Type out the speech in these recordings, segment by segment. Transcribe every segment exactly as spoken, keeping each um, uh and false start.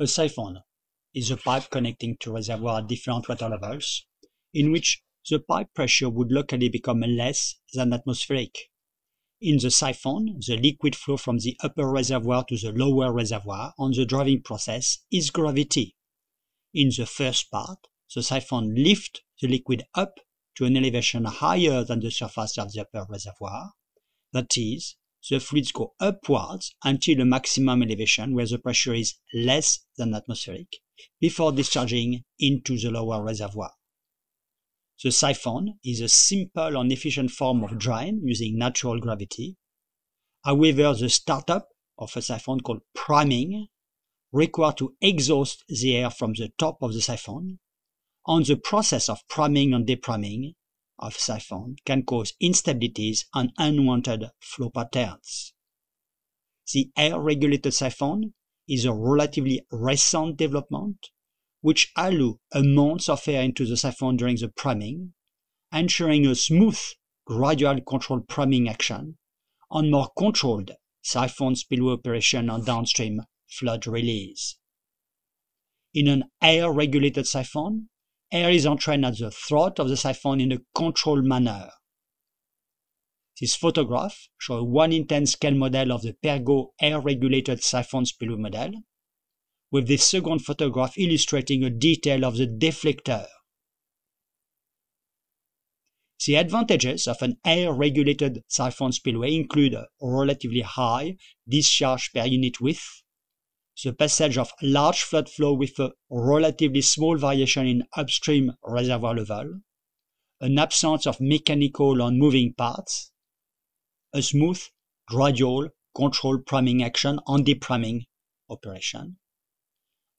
A siphon is a pipe connecting two reservoirs at different water levels, in which the pipe pressure would locally become less than atmospheric. In the siphon, the liquid flow from the upper reservoir to the lower reservoir on the driving process is gravity. In the first part, the siphon lifts the liquid up to an elevation higher than the surface of the upper reservoir. That is, the fluids go upwards until a maximum elevation where the pressure is less than atmospheric, before discharging into the lower reservoir. The siphon is a simple and efficient form of drain using natural gravity. However, the startup of a siphon called priming requires to exhaust the air from the top of the siphon, and the process of priming and depriming of siphon can cause instabilities and unwanted flow patterns. The air-regulated siphon is a relatively recent development, which allow amounts of air into the siphon during the priming, ensuring a smooth, gradual controlled priming action, and more controlled siphon spillway operation and downstream flood release. In an air-regulated siphon, air is entrained at the throat of the siphon in a controlled manner. This photograph shows a one in ten scale model of the Pergo air-regulated siphon spillway model, with this second photograph illustrating a detail of the deflector. The advantages of an air-regulated siphon spillway include a relatively high discharge per unit width, the passage of large flood flow with a relatively small variation in upstream reservoir level, an absence of mechanical and moving parts, a smooth, gradual, controlled priming action and depriming operation,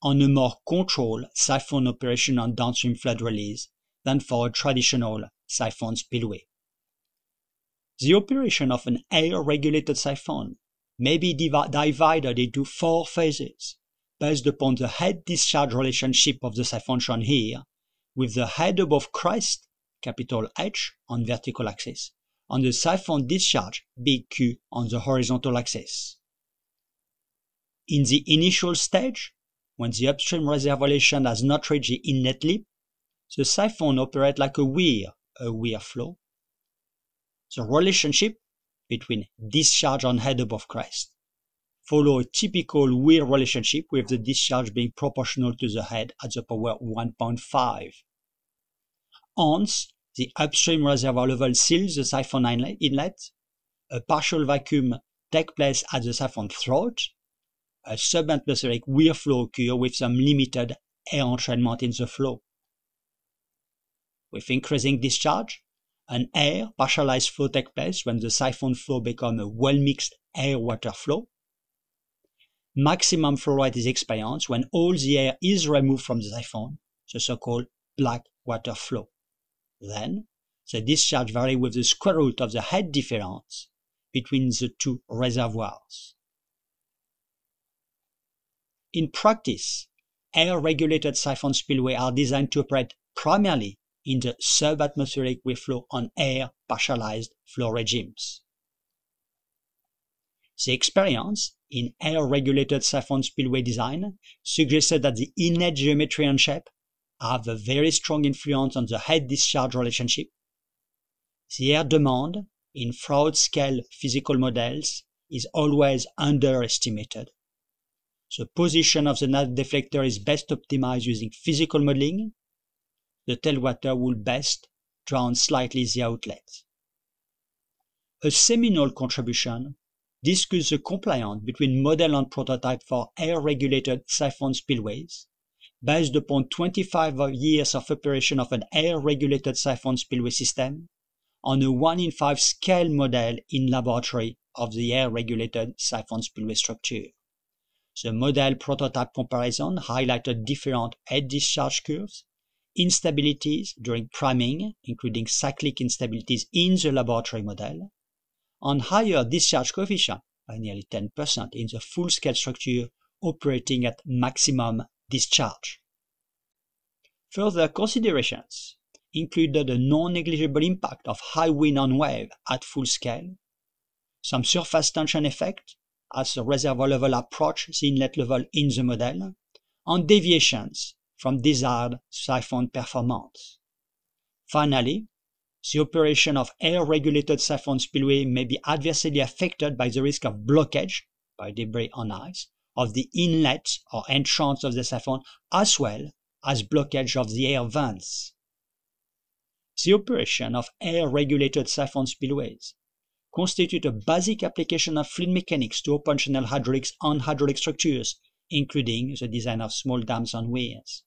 and a more controlled siphon operation and downstream flood release than for a traditional siphon spillway. The operation of an air-regulated siphon may be divided into four phases, based upon the head-discharge relationship of the siphon shown here, with the head above crest, capital H, on vertical axis, and the siphon discharge, big Q, on the horizontal axis. In the initial stage, when the upstream reservoir elevation has not reached the inlet lip, the siphon operates like a weir, a weir flow. The relationship between discharge and head above crest follows a typical weir relationship, with the discharge being proportional to the head at the power one point five. Hence, the upstream reservoir level seals the siphon inlet, a partial vacuum takes place at the siphon throat, a subatmospheric weir flow occurs with some limited air entrainment in the flow. With increasing discharge, an air partialized flow takes place when the siphon flow becomes a well-mixed air-water flow. Maximum flow rate is experienced when all the air is removed from the siphon, the so-called black water flow. Then, the discharge varies with the square root of the head difference between the two reservoirs. In practice, air-regulated siphon spillways are designed to operate primarily in the subatmospheric weir flow and air partialized flow regimes. The experience in air-regulated siphon spillway design suggested that the inlet geometry and shape have a very strong influence on the head-discharge relationship. The air demand in Froude scale physical models is always underestimated. The position of the net deflector is best optimized using physical modeling. The tailwater will best drown slightly the outlet. A seminal contribution discusses the compliance between model and prototype for air-regulated siphon spillways, based upon twenty-five years of operation of an air-regulated siphon spillway system on a one in five scale model in laboratory of the air-regulated siphon spillway structure. The model prototype comparison highlighted different head discharge curves, instabilities during priming, including cyclic instabilities in the laboratory model, and higher discharge coefficient by nearly ten percent in the full-scale structure operating at maximum discharge. Further considerations included a non-negligible impact of high wind and wave at full scale, some surface tension effect as the reservoir level approaches the inlet level in the model, on deviations from desired siphon performance. Finally, the operation of air-regulated siphon spillway may be adversely affected by the risk of blockage by debris on ice of the inlets or entrance of the siphon, as well as blockage of the air vents. The operation of air-regulated siphon spillways constitute a basic application of fluid mechanics to open-channel hydraulics on hydraulic structures, including the design of small dams and weirs.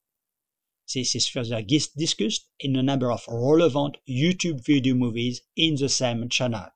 This is further discussed in a number of relevant YouTube video movies in the same channel.